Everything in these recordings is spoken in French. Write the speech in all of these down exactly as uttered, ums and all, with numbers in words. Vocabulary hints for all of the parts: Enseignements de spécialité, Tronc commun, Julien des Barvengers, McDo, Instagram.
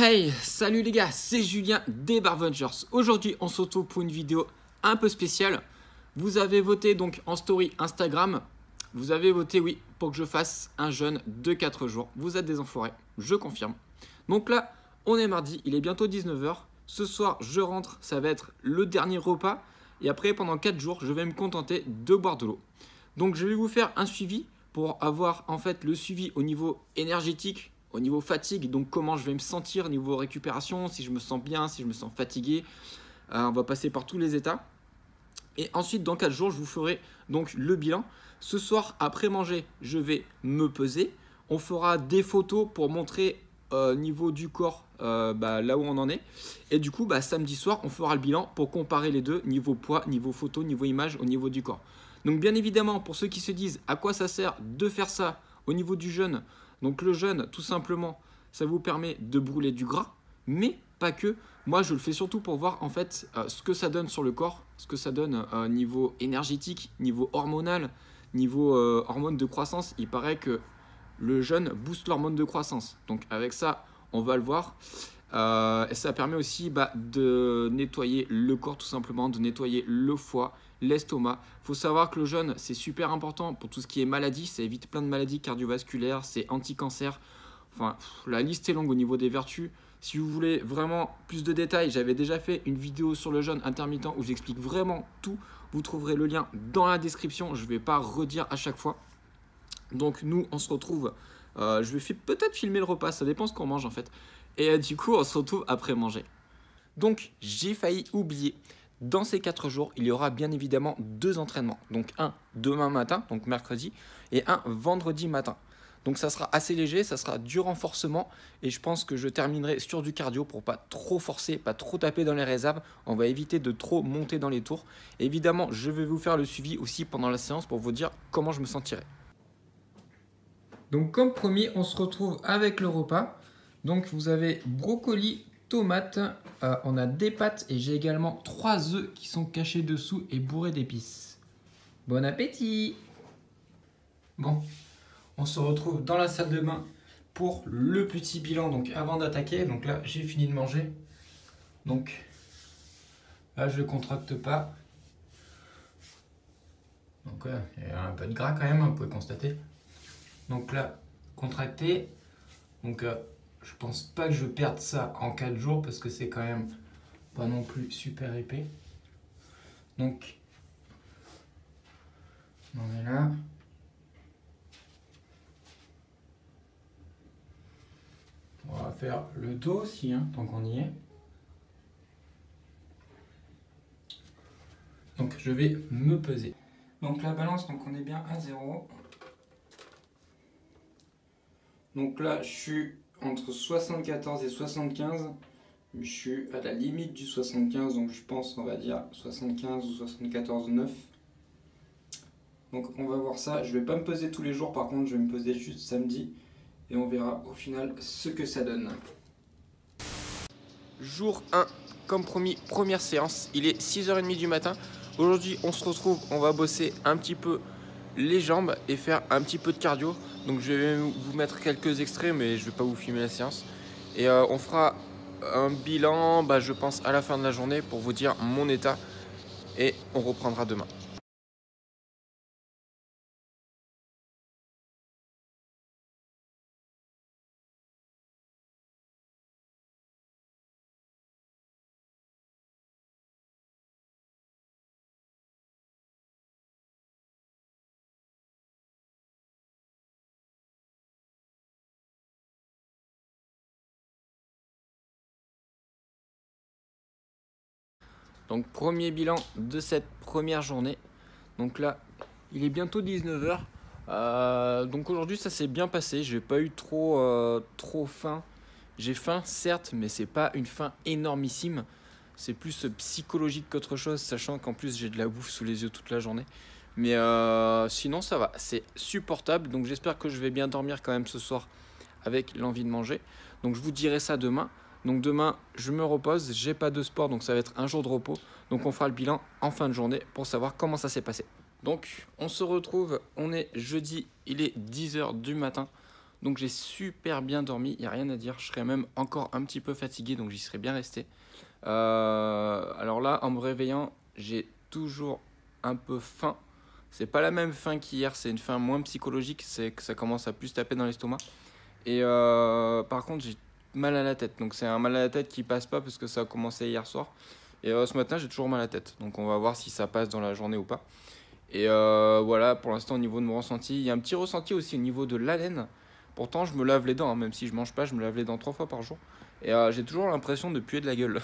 Hey, salut les gars, c'est Julien des Barvengers. Aujourd'hui, on se retrouve pour une vidéo un peu spéciale. Vous avez voté donc en story Instagram, vous avez voté oui pour que je fasse un jeûne de quatre jours. Vous êtes des enfoirés, je confirme. Donc là, on est mardi, il est bientôt dix-neuf heures. Ce soir, je rentre, ça va être le dernier repas. Et après, pendant quatre jours, je vais me contenter de boire de l'eau. Donc je vais vous faire un suivi pour avoir en fait le suivi au niveau énergétique, au niveau fatigue, donc comment je vais me sentir au niveau récupération, si je me sens bien, si je me sens fatigué. Euh, on va passer par tous les états. Et ensuite, dans quatre jours, je vous ferai donc le bilan. Ce soir, après manger, je vais me peser. On fera des photos pour montrer au euh, niveau du corps euh, bah, là où on en est. Et du coup, bah, samedi soir, on fera le bilan pour comparer les deux, niveau poids, niveau photo, niveau image, au niveau du corps. Donc bien évidemment, pour ceux qui se disent à quoi ça sert de faire ça au niveau du jeûne, donc le jeûne, tout simplement, ça vous permet de brûler du gras, mais pas que. Moi, je le fais surtout pour voir en fait euh, ce que ça donne sur le corps, ce que ça donne euh, niveau énergétique, niveau hormonal, niveau euh, hormone de croissance. Il paraît que le jeûne booste l'hormone de croissance. Donc avec ça, on va le voir. Euh, et ça permet aussi bah, de nettoyer le corps tout simplement, de nettoyer le foie, l'estomac. Il faut savoir que le jeûne, c'est super important pour tout ce qui est maladie. Ça évite plein de maladies cardiovasculaires, c'est anti-cancer. Enfin, la liste est longue au niveau des vertus. Si vous voulez vraiment plus de détails, j'avais déjà fait une vidéo sur le jeûne intermittent où j'explique vraiment tout. Vous trouverez le lien dans la description. Je ne vais pas redire à chaque fois. Donc nous, on se retrouve. Euh, je vais peut-être filmer le repas, ça dépend ce qu'on mange en fait. Et euh, du coup, on se retrouve après manger. Donc j'ai failli oublier. Dans ces quatre jours, il y aura bien évidemment deux entraînements. Donc un demain matin, donc mercredi, et un vendredi matin. Donc ça sera assez léger, ça sera du renforcement. Et je pense que je terminerai sur du cardio pour pas trop forcer, pas trop taper dans les réserves. On va éviter de trop monter dans les tours. Et évidemment, je vais vous faire le suivi aussi pendant la séance pour vous dire comment je me sentirai. Donc comme promis, on se retrouve avec le repas. Donc vous avez brocoli, tomates, euh, on a des pâtes et j'ai également trois œufs qui sont cachés dessous et bourrés d'épices. Bon appétit! Bon, on se retrouve dans la salle de bain pour le petit bilan. Donc avant d'attaquer, donc là j'ai fini de manger. Donc là je ne contracte pas. Donc ouais, il y a un peu de gras quand même, hein, vous pouvez constater. Donc là, contracté. Donc euh, je pense pas que je perde ça en quatre jours parce que c'est quand même pas non plus super épais. Donc on est là. On va faire le dos aussi, hein, tant qu'on y est. Donc je vais me peser. Donc la balance, donc on est bien à zéro. Donc là, je suis entre soixante-quatorze et soixante-quinze. Je suis à la limite du soixante-quinze, donc je pense, on va dire, soixante-quinze ou soixante-quatorze virgule neuf. Donc on va voir ça. Je ne vais pas me peser tous les jours, par contre, je vais me peser juste samedi. Et on verra au final ce que ça donne. Jour un, comme promis, première séance. Il est six heures trente du matin. Aujourd'hui, on se retrouve, on va bosser un petit peu les jambes et faire un petit peu de cardio. Donc je vais vous mettre quelques extraits, mais je ne vais pas vous filmer la séance. Et euh, on fera un bilan, bah, je pense, à la fin de la journée pour vous dire mon état. Et on reprendra demain. Donc premier bilan de cette première journée. Donc là, il est bientôt dix-neuf heures. Euh, donc aujourd'hui, ça s'est bien passé. J'ai pas eu trop, euh, trop faim. J'ai faim, certes, mais c'est pas une faim énormissime. C'est plus psychologique qu'autre chose, sachant qu'en plus, j'ai de la bouffe sous les yeux toute la journée. Mais euh, sinon, ça va. C'est supportable. Donc j'espère que je vais bien dormir quand même ce soir avec l'envie de manger. Donc je vous dirai ça demain. Donc demain, je me repose, j'ai pas de sport, donc ça va être un jour de repos. Donc on fera le bilan en fin de journée pour savoir comment ça s'est passé. Donc on se retrouve, on est jeudi, il est dix heures du matin. Donc j'ai super bien dormi, il n'y a rien à dire. Je serais même encore un petit peu fatigué, donc j'y serais bien resté. Euh, alors là, en me réveillant, j'ai toujours un peu faim. C'est pas la même faim qu'hier, c'est une faim moins psychologique, c'est que ça commence à plus taper dans l'estomac. Et euh, par contre, j'ai mal à la tête. Donc c'est un mal à la tête qui passe pas parce que ça a commencé hier soir. Et euh, ce matin, j'ai toujours mal à la tête. Donc on va voir si ça passe dans la journée ou pas. Et euh, voilà, pour l'instant, au niveau de mon ressenti, il y a un petit ressenti aussi au niveau de l'haleine. Pourtant, je me lave les dents, hein. Même si je mange pas, je me lave les dents trois fois par jour. Et euh, j'ai toujours l'impression de puer de la gueule.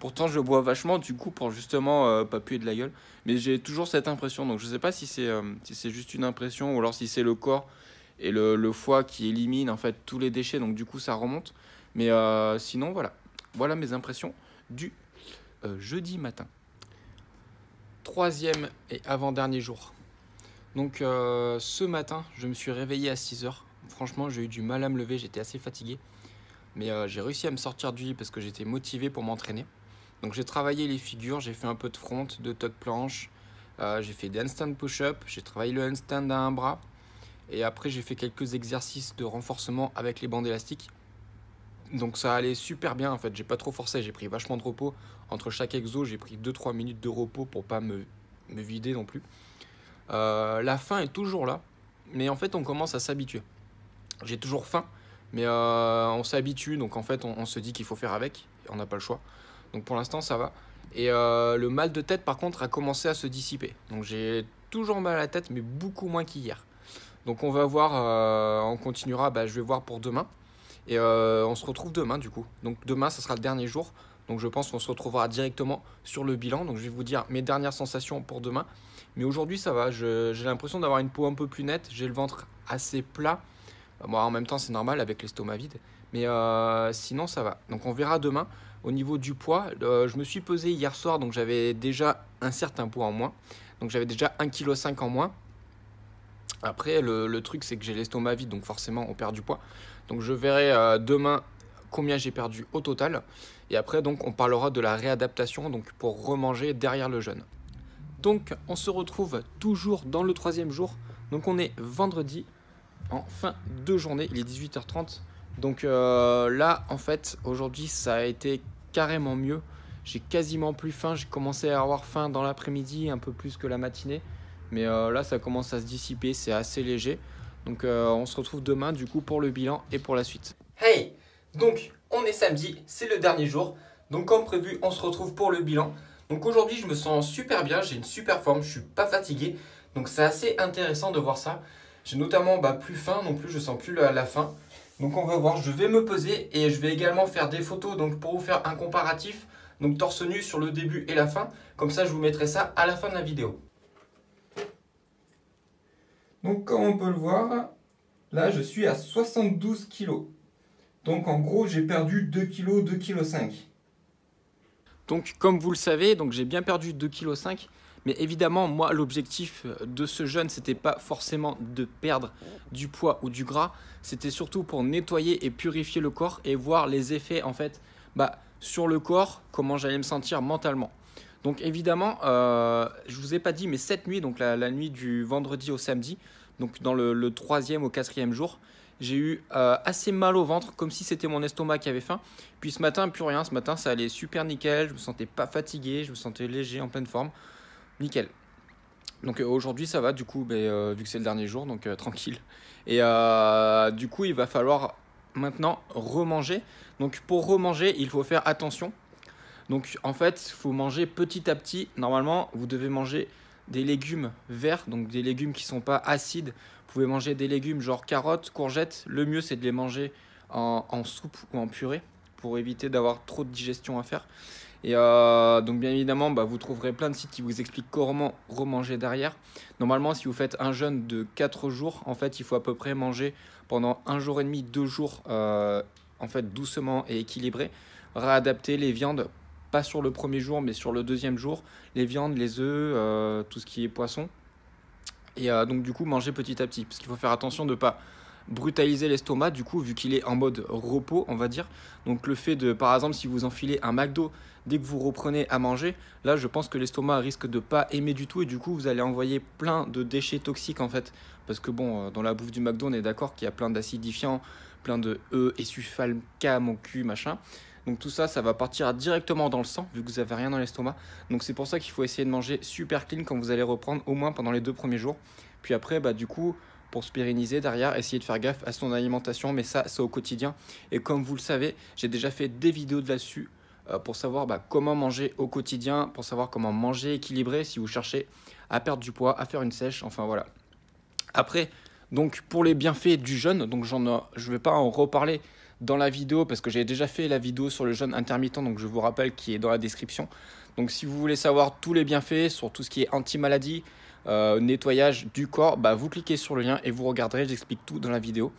Pourtant, je bois vachement du coup pour justement euh, pas puer de la gueule. Mais j'ai toujours cette impression. Donc je sais pas si c'est euh, si c'est juste une impression ou alors si c'est le corps et le, le foie qui élimine en fait tous les déchets. Donc du coup, ça remonte. Mais euh, sinon, voilà. Voilà mes impressions du euh, jeudi matin. Troisième et avant-dernier jour. Donc euh, ce matin, je me suis réveillé à six heures. Franchement, j'ai eu du mal à me lever, j'étais assez fatigué. Mais euh, j'ai réussi à me sortir du lit parce que j'étais motivé pour m'entraîner. Donc j'ai travaillé les figures, j'ai fait un peu de front, de tuck planche. Euh, j'ai fait des handstand push-up, j'ai travaillé le handstand à un bras. Et après, j'ai fait quelques exercices de renforcement avec les bandes élastiques. Donc ça allait super bien en fait, j'ai pas trop forcé, j'ai pris vachement de repos. Entre chaque exo, j'ai pris deux trois minutes de repos pour pas me, me vider non plus. Euh, la faim est toujours là, mais en fait on commence à s'habituer. J'ai toujours faim, mais euh, on s'habitue, donc en fait on, on se dit qu'il faut faire avec, on n'a pas le choix. Donc pour l'instant ça va. Et euh, le mal de tête par contre a commencé à se dissiper. Donc j'ai toujours mal à la tête, mais beaucoup moins qu'hier. Donc on va voir, euh, on continuera, bah, je vais voir pour demain. Et euh, on se retrouve demain du coup. Donc demain, ça sera le dernier jour. Donc je pense qu'on se retrouvera directement sur le bilan. Donc je vais vous dire mes dernières sensations pour demain. Mais aujourd'hui, ça va. J'ai l'impression d'avoir une peau un peu plus nette. J'ai le ventre assez plat. Bon, en même temps, c'est normal avec l'estomac vide. Mais euh, sinon, ça va. Donc on verra demain. Au niveau du poids, euh, je me suis pesé hier soir. Donc j'avais déjà un certain poids en moins. Donc j'avais déjà un virgule cinq kilos en moins. Après, le, le truc, c'est que j'ai l'estomac vide, donc forcément, on perd du poids. Donc, je verrai euh, demain combien j'ai perdu au total. Et après, donc, on parlera de la réadaptation, donc pour remanger derrière le jeûne. Donc, on se retrouve toujours dans le troisième jour. Donc, on est vendredi, en fin de journée. Il est dix-huit heures trente. Donc euh, là, en fait, aujourd'hui, ça a été carrément mieux. J'ai quasiment plus faim. J'ai commencé à avoir faim dans l'après-midi, un peu plus que la matinée. Mais euh, là, ça commence à se dissiper, c'est assez léger. Donc, euh, on se retrouve demain, du coup, pour le bilan et pour la suite. Hey! Donc, on est samedi, c'est le dernier jour. Donc, comme prévu, on se retrouve pour le bilan. Donc, aujourd'hui, je me sens super bien, j'ai une super forme, je suis pas fatigué. Donc, c'est assez intéressant de voir ça. J'ai notamment bah, plus faim non plus, je sens plus la, la faim. Donc, on va voir, je vais me peser et je vais également faire des photos donc pour vous faire un comparatif. Donc, torse nu sur le début et la fin. Comme ça, je vous mettrai ça à la fin de la vidéo. Donc comme on peut le voir, là je suis à soixante-douze kilos. Donc en gros j'ai perdu deux kilos, deux virgule cinq kilos. Donc comme vous le savez, donc j'ai bien perdu deux virgule cinq kilos. Mais évidemment moi l'objectif de ce jeûne c'était pas forcément de perdre du poids ou du gras. C'était surtout pour nettoyer et purifier le corps et voir les effets en fait bah, sur le corps, comment j'allais me sentir mentalement. Donc évidemment, euh, je ne vous ai pas dit, mais cette nuit, donc la, la nuit du vendredi au samedi, donc dans le, le troisième au quatrième jour, j'ai eu euh, assez mal au ventre, comme si c'était mon estomac qui avait faim. Puis ce matin, plus rien, ce matin ça allait super nickel, je me sentais pas fatigué, je me sentais léger, en pleine forme, nickel. Donc euh, aujourd'hui ça va, du coup, bah, euh, vu que c'est le dernier jour, donc euh, tranquille. Et euh, du coup, il va falloir maintenant remanger. Donc pour remanger, il faut faire attention. Donc en fait, il faut manger petit à petit. Normalement, vous devez manger des légumes verts, donc des légumes qui ne sont pas acides. Vous pouvez manger des légumes genre carottes, courgettes. Le mieux, c'est de les manger en, en soupe ou en purée pour éviter d'avoir trop de digestion à faire. Et euh, donc bien évidemment, bah, vous trouverez plein de sites qui vous expliquent comment remanger derrière. Normalement, si vous faites un jeûne de quatre jours, en fait, il faut à peu près manger pendant un jour et demi, deux jours, euh, en fait, doucement et équilibré. Réadapter les viandes. Pas sur le premier jour, mais sur le deuxième jour, les viandes, les œufs, euh, tout ce qui est poisson. Et euh, donc, du coup, manger petit à petit. Parce qu'il faut faire attention de ne pas brutaliser l'estomac, du coup, vu qu'il est en mode repos, on va dire. Donc, le fait de, par exemple, si vous enfilez un McDo, dès que vous reprenez à manger, là, je pense que l'estomac risque de ne pas aimer du tout. Et du coup, vous allez envoyer plein de déchets toxiques, en fait, parce que bon, dans la bouffe du McDo, on est d'accord qu'il y a plein d'acidifiants, plein de E, esufalcame au cul, machin. Donc tout ça, ça va partir directement dans le sang, vu que vous n'avez rien dans l'estomac. Donc c'est pour ça qu'il faut essayer de manger super clean quand vous allez reprendre, au moins pendant les deux premiers jours. Puis après, bah du coup, pour se pérenniser derrière, essayez de faire gaffe à son alimentation, mais ça, c'est au quotidien. Et comme vous le savez, j'ai déjà fait des vidéos de là-dessus euh, pour savoir bah, comment manger au quotidien, pour savoir comment manger équilibré si vous cherchez à perdre du poids, à faire une sèche, enfin voilà. Après, donc pour les bienfaits du jeûne, donc j'en ai, je ne vais pas en reparler dans la vidéo parce que j'ai déjà fait la vidéo sur le jeûne intermittent, donc je vous rappelle qui est dans la description. Donc si vous voulez savoir tous les bienfaits sur tout ce qui est anti-maladie, Euh, nettoyage du corps, bah vous cliquez sur le lien et vous regarderez, j'explique tout dans la vidéo.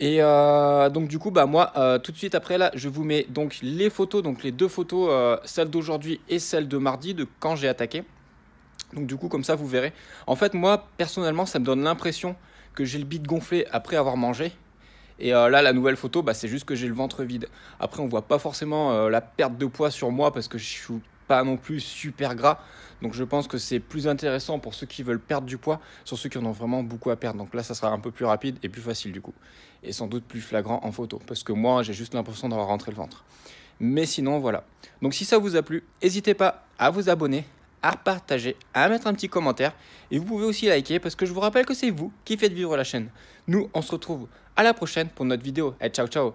Et euh, donc du coup bah moi euh, tout de suite après là je vous mets donc les photos, donc les deux photos, euh, celle d'aujourd'hui et celle de mardi, de quand j'ai attaqué. Donc du coup comme ça vous verrez. En fait moi personnellement ça me donne l'impression que j'ai le bide gonflé après avoir mangé. Et euh, là la nouvelle photo bah c'est juste que j'ai le ventre vide. Après on voit pas forcément euh, la perte de poids sur moi parce que je suis pas non plus super gras, donc je pense que c'est plus intéressant pour ceux qui veulent perdre du poids, sur ceux qui en ont vraiment beaucoup à perdre. Donc là ça sera un peu plus rapide et plus facile du coup, et sans doute plus flagrant en photo, parce que moi j'ai juste l'impression d'avoir rentré le ventre. Mais sinon voilà, donc si ça vous a plu, n'hésitez pas à vous abonner, à partager, à mettre un petit commentaire, et vous pouvez aussi liker, parce que je vous rappelle que c'est vous qui faites vivre la chaîne. Nous on se retrouve à la prochaine pour notre vidéo, et ciao ciao.